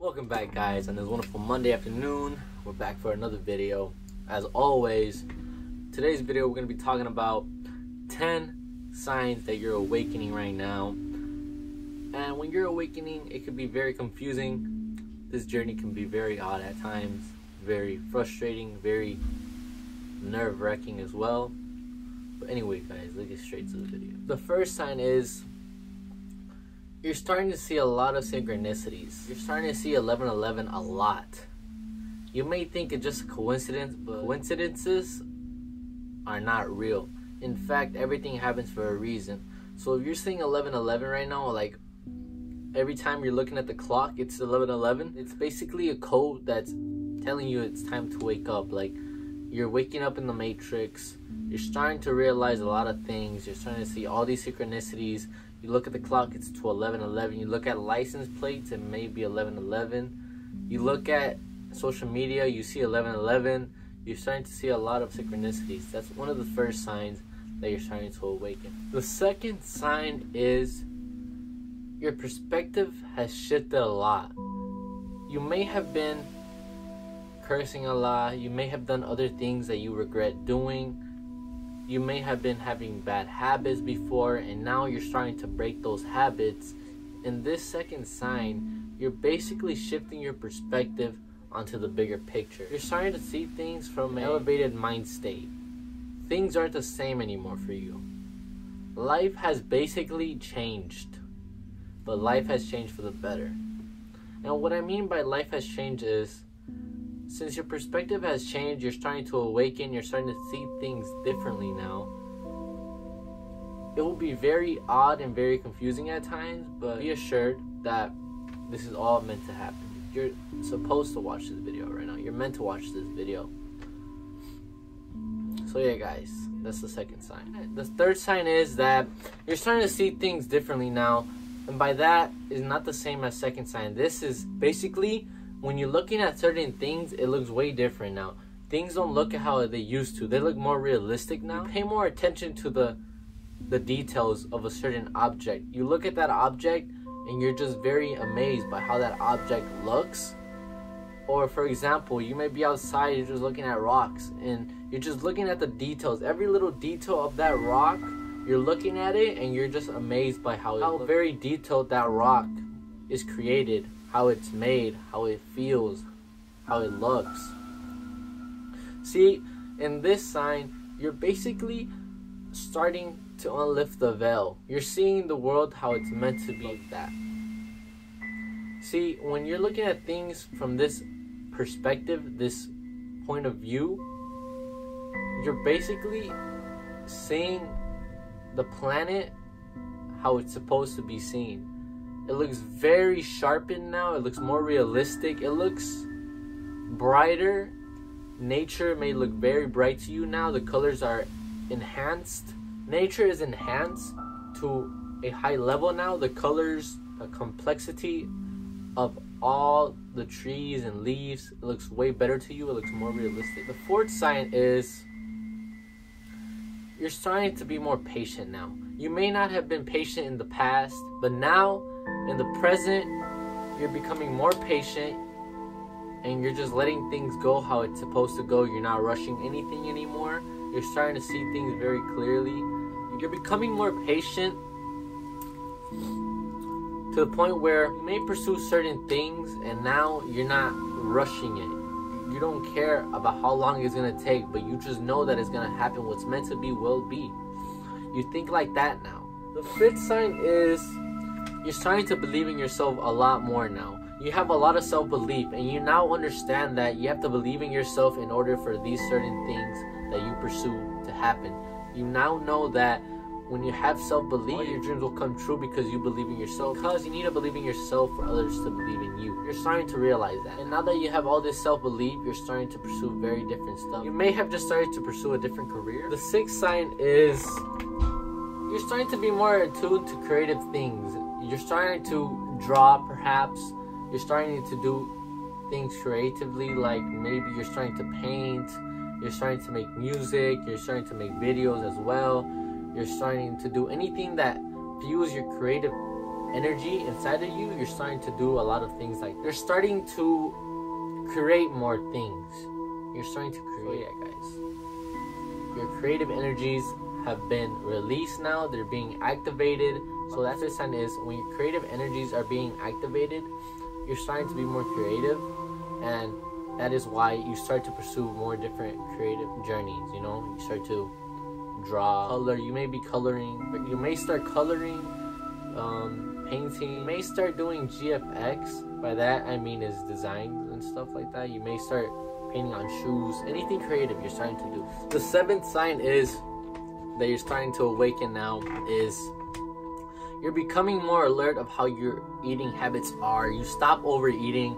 Welcome back, guys, on this wonderful Monday afternoon. We're back for another video. As always, today's video we're going to be talking about 10 signs that you're awakening right now. And when you're awakening, it can be very confusing. This journey can be very odd at times, very frustrating, very nerve-wracking as well. But anyway, guys, let's get straight to the video. The first sign is you're starting to see a lot of synchronicities. You're starting to see 11:11 a lot. You may think it's just a coincidence, but coincidences are not real. In fact, everything happens for a reason. So if you're seeing 11:11 right now, like every time you're looking at the clock, it's 11:11. It's basically a code that's telling you it's time to wake up. Like, you're waking up in the matrix. You're starting to realize a lot of things. You're starting to see all these synchronicities. You look at the clock, it's 11:11. You look at license plates, it may be 11:11. You look at social media, you see 11:11. You're starting to see a lot of synchronicities. That's one of the first signs that you're starting to awaken. The second sign is your perspective has shifted a lot. You may have been cursing a lot. You may have done other things that you regret doing. You may have been having bad habits before, and now you're starting to break those habits. In this second sign, you're basically shifting your perspective onto the bigger picture. You're starting to see things from an elevated mind state. Things aren't the same anymore for you. Life has basically changed, but life has changed for the better. And what I mean by life has changed is, since your perspective has changed, you're starting to awaken, you're starting to see things differently now. It will be very odd and very confusing at times, but be assured that this is all meant to happen. You're supposed to watch this video right now. You're meant to watch this video. So yeah, guys, that's the second sign. The third sign is that you're starting to see things differently now, and by that is not the same as second sign. This is basically, when you're looking at certain things, it looks way different now. Things don't look at how they used to. They look more realistic now. You pay more attention to the details of a certain object. You look at that object and you're just very amazed by how that object looks. Or for example, you may be outside, you're just looking at rocks and you're just looking at the details. Every little detail of that rock, you're looking at it and you're just amazed by how very detailed that rock is created. How it's made, how it feels, how it looks. See, in this sign, you're basically starting to unlift the veil. You're seeing the world how it's meant to be like that. See, when you're looking at things from this perspective, this point of view, you're basically seeing the planet how it's supposed to be seen. It looks very sharpened now. It looks more realistic. It looks brighter. Nature may look very bright to you now. The colors are enhanced. Nature is enhanced to a high level now. The colors, the complexity of all the trees and leaves, it looks way better to you. It looks more realistic. The fourth sign is you're starting to be more patient now. You may not have been patient in the past, but now, in the present, you're becoming more patient and you're just letting things go how it's supposed to go. You're not rushing anything anymore. You're starting to see things very clearly. You're becoming more patient to the point where you may pursue certain things and now you're not rushing it. You don't care about how long it's going to take, but you just know that it's going to happen. What's meant to be will be. You think like that now. The fifth sign is you're starting to believe in yourself a lot more now. You have a lot of self-belief and you now understand that you have to believe in yourself in order for these certain things that you pursue to happen. You now know that when you have self-belief, all your dreams will come true because you believe in yourself. Because you need to believe in yourself for others to believe in you. You're starting to realize that. And now that you have all this self-belief, you're starting to pursue very different stuff. You may have just started to pursue a different career. The sixth sign is you're starting to be more attuned to creative things. You're starting to draw, perhaps. You're starting to do things creatively, like maybe you're starting to paint. You're starting to make music. You're starting to make videos as well. You're starting to do anything that fuels your creative energy inside of you, you're starting to do a lot of things. Like, you're starting to create more things. You're starting to create, guys. Your creative energies have been released now. They're being activated. So that's what a sign is. When your creative energies are being activated, you're starting to be more creative, and that is why you start to pursue more different creative journeys. You know, you start to draw, color. You may be coloring, but you may start coloring, painting. You may start doing GFX. By that I mean is design and stuff like that. You may start painting on shoes. Anything creative you're starting to do. The seventh sign is that you're starting to awaken now is you're becoming more alert of how your eating habits are. You stop overeating.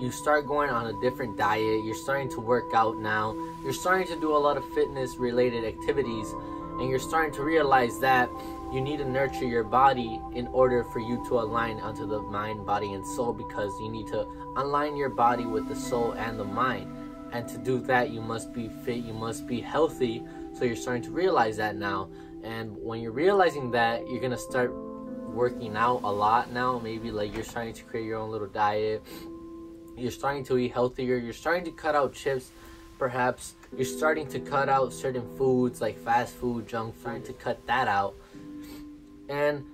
You start going on a different diet. You're starting to work out now. You're starting to do a lot of fitness related activities, and you're starting to realize that you need to nurture your body in order for you to align onto the mind, body, and soul, because you need to align your body with the soul and the mind. And to do that, you must be fit. You must be healthy. So you're starting to realize that now. And when you're realizing that, you're going to start working out a lot now. Maybe like you're starting to create your own little diet. You're starting to eat healthier. You're starting to cut out chips, perhaps. You're starting to cut out certain foods like fast food, junk food. Starting to cut that out. And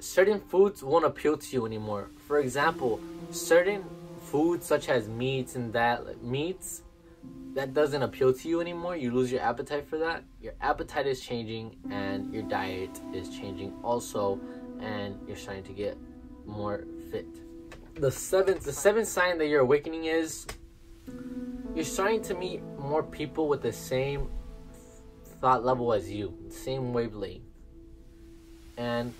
certain foods won't appeal to you anymore. For example, certain foods such as meats and that, like meats, that doesn't appeal to you anymore. You lose your appetite for that. Your appetite is changing, and your diet is changing also, and you're starting to get more fit. The seventh sign that you're awakening is you're starting to meet more people with the same thought level as you, same wavelength, and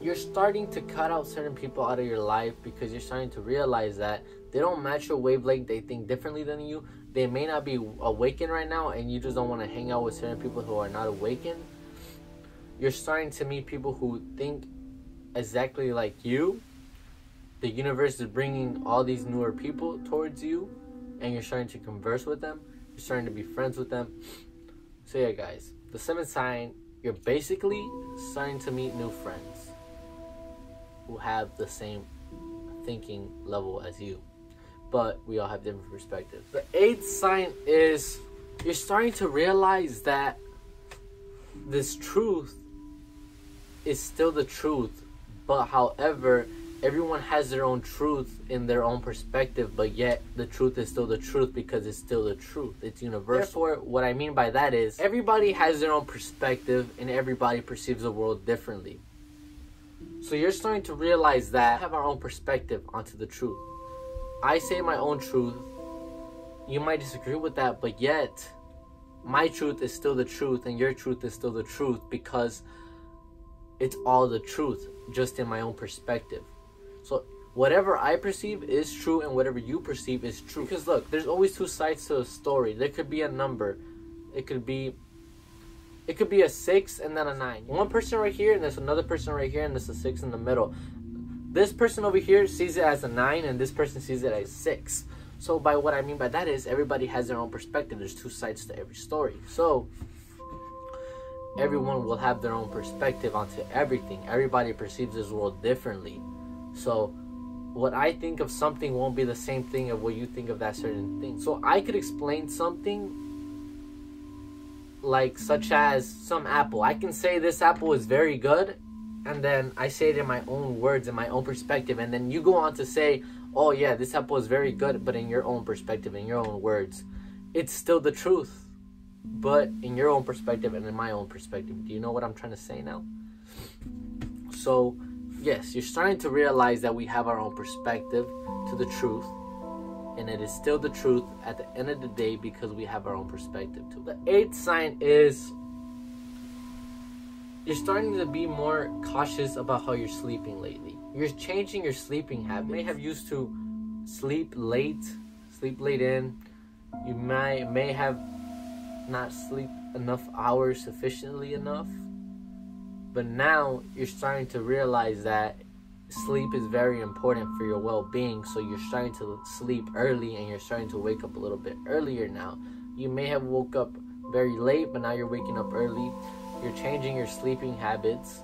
you're starting to cut out certain people out of your life because you're starting to realize that they don't match your wavelength. They think differently than you. They may not be awakened right now, and you just don't want to hang out with certain people who are not awakened. You're starting to meet people who think exactly like you. The universe is bringing all these newer people towards you, and you're starting to converse with them. You're starting to be friends with them. So yeah, guys, the seventh sign, you're basically starting to meet new friends who have the same thinking level as you, but we all have different perspectives. The eighth sign is you're starting to realize that this truth is still the truth, but however, everyone has their own truth in their own perspective, but yet the truth is still the truth because it's still the truth. It's universal. Therefore, what I mean by that is everybody has their own perspective, and everybody perceives the world differently. So you're starting to realize that we have our own perspective onto the truth. I say my own truth. You might disagree with that, but yet my truth is still the truth, and your truth is still the truth, because it's all the truth, just in my own perspective. So whatever I perceive is true, and whatever you perceive is true. Because look, there's always two sides to a story. There could be a number. It could be a 6 and then a 9. One person right here, and there's another person right here, and there's a 6 in the middle. This person over here sees it as a 9, and this person sees it as 6. So by what I mean by that is everybody has their own perspective. There's two sides to every story. So everyone will have their own perspective onto everything. Everybody perceives this world differently. So what I think of something won't be the same thing of what you think of that certain thing. So I could explain something like such as some apple. I can say this apple is very good, and then I say it in my own words, in my own perspective, and then you go on to say, oh yeah, this apple is very good, but in your own perspective, in your own words. It's still the truth, but in your own perspective and in my own perspective. Do you know what I'm trying to say now? So yes, you're starting to realize that we have our own perspective to the truth, and it is still the truth at the end of the day because we have our own perspective too. The eighth sign is you're starting to be more cautious about how you're sleeping lately. You're changing your sleeping habits. You may have used to sleep late in. You may have not sleep enough hours sufficiently enough. But now you're starting to realize that sleep is very important for your well-being, so you're starting to sleep early, and you're starting to wake up a little bit earlier now. You may have woke up very late, but now you're waking up early. You're changing your sleeping habits,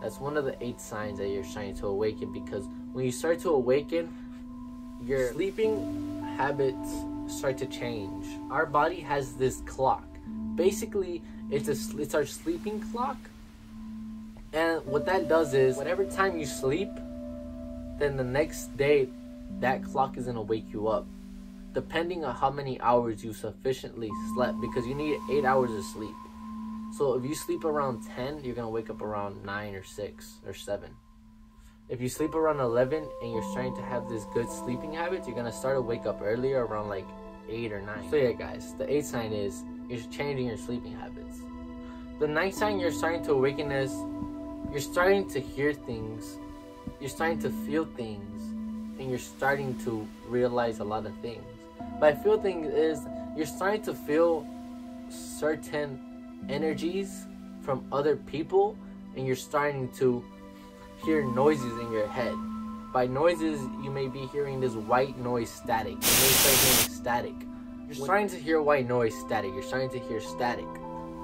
That's one of the 8 signs that you're starting to awaken, because when you start to awaken, your sleeping habits start to change. Our body has this clock. Basically, it's our sleeping clock. And what that does is, whatever time you sleep, then the next day, that clock is going to wake you up, depending on how many hours you sufficiently slept, because you need 8 hours of sleep. So if you sleep around 10, you're going to wake up around 9 or 6 or 7. If you sleep around 11 and you're starting to have this good sleeping habit, you're going to start to wake up earlier, around like 8 or 9. So yeah, guys, the 8th sign is you're changing your sleeping habits. The 9th sign you're starting to awaken is you're starting to hear things, you're starting to feel things, and you're starting to realize a lot of things. By feel things is you're starting to feel certain energies from other people, and you're starting to hear noises in your head. By noises, you may be hearing this white noise static. You may start hearing static. You're starting to hear white noise static. You're starting to hear static.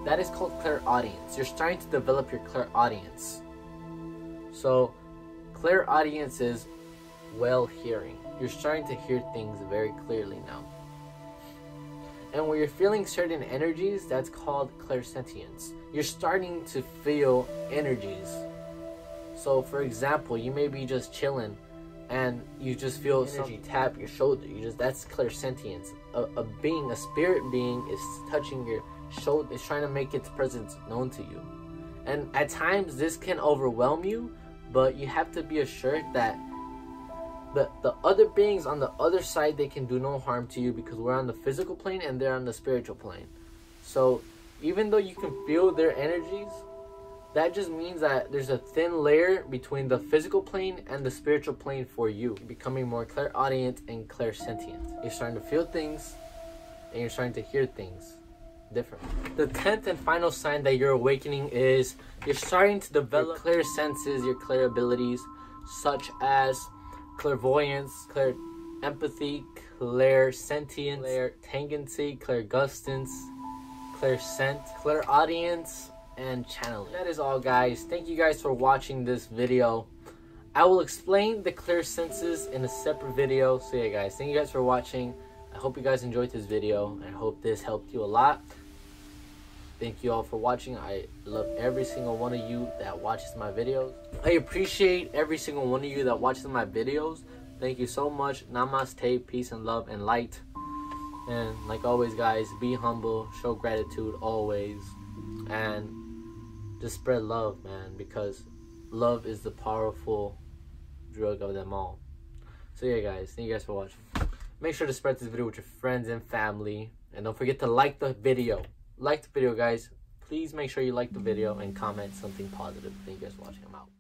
That is called clairaudience. You're starting to develop your clairaudience. So, clairaudience is well hearing. You're starting to hear things very clearly now. And when you're feeling certain energies, that's called clairsentience. You're starting to feel energies. So, for example, you may be just chilling, and you just feel energy tap your shoulder. That's clairsentience. A spirit being, is touching your shoulder. It's trying to make its presence known to you. And at times, this can overwhelm you, but you have to be assured that the other beings on the other side, they can do no harm to you, because we're on the physical plane and they're on the spiritual plane. So even though you can feel their energies, that just means that there's a thin layer between the physical plane and the spiritual plane for you. You're becoming more clairaudient and clairsentient. You're starting to feel things and you're starting to hear things differently. The 10th and final sign that you're awakening is you're starting to develop your clairsenses, your clairabilities, such as clairvoyance, clairempathy, clairsentience, clairtangency, clairgustance, clairsent, clairaudience, and channeling. That is all, guys. Thank you guys for watching this video. I will explain the clairsenses in a separate video. So yeah, guys, thank you guys for watching. I hope you guys enjoyed this video, and I hope this helped you a lot. Thank you all for watching. I love every single one of you that watches my videos. I appreciate every single one of you that watches my videos. Thank you so much. Namaste, peace and love and light. And like always, guys, be humble, show gratitude always, and just spread love, man, because love is the powerful drug of them all. So yeah, guys, thank you guys for watching. Make sure to spread this video with your friends and family, and don't forget to like the video. Like the video, guys. Please make sure you like the video and comment something positive. Thank you guys for watching. I'm out.